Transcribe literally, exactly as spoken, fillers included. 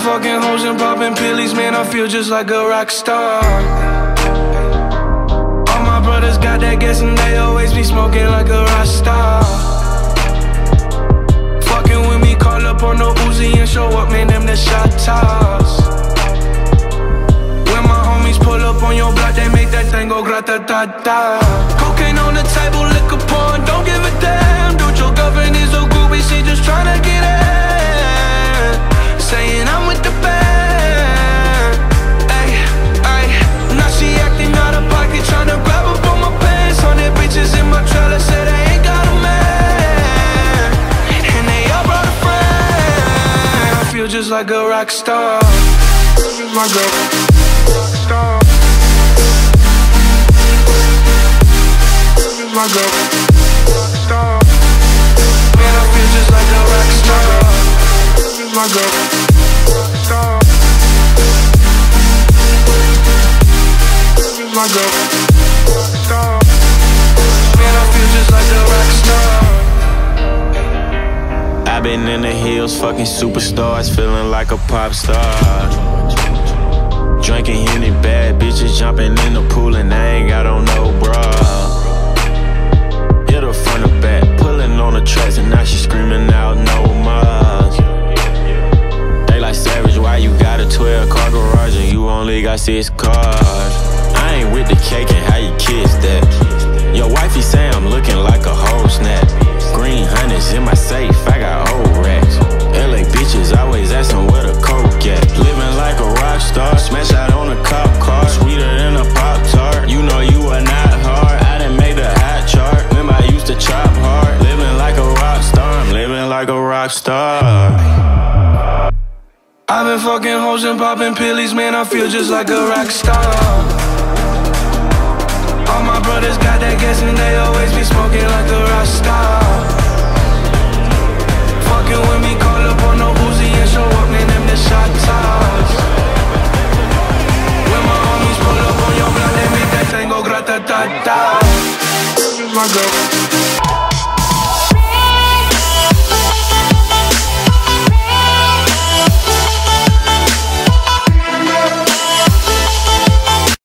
fucking hoes and popping pillies, man, I feel just like a rock star. All my brothers got that gas and they always be smoking like a rock star. Fucking with me, call up on the Uzi and show up, man, them the shot toss. When my homies pull up on your block, they make that thing go grata-ta-ta. Cocaine on the table, liquor porn, don't give a damn. Dude, your girlfriend is a groupie, she just tryna get at. Saying I'm with the band, ay, ay. Now she acting out of pocket, tryna grab up on my pants. Hundred bitches in my trailer, said I ain't got a man, and they all brought a friend. I feel just like a rock star. Just like a rock star. Just like a rock star. Man, I feel just like a rock star. Just like a rock star. My girl, star. Man, I feel just like a rock star. I've been in the hills, fucking superstars, feeling like a pop star. Drinking Henny, bad bitches jumping in the pool, and I ain't got on no bra. Hit her front and back, pulling on the tracks, and now she screaming out no more. They like savage, why you got a twelve car garage and you only got six cars? I ain't with the cake and how you kiss that. Your wifey say I'm looking like a whole snap. Green honey's in my safe, I got old racks. L A bitches always asking where the coke at. Living like a rock star, smash out on a cop car. Sweeter than a Pop-Tart, you know you are not hard. I done made a hot chart, remember I used to chop hard. Living like a rock star, I'm living like a rock star. I've been fucking hoes and popping pillies, man, I feel just like a rock star. All my brothers got that gas and they always be smoking like a rock star. Fucking with me, call up on no Uzi and show up, man, them the shot toss. When my homies pull up on your block, they make that tango grata-ta-ta. Just like a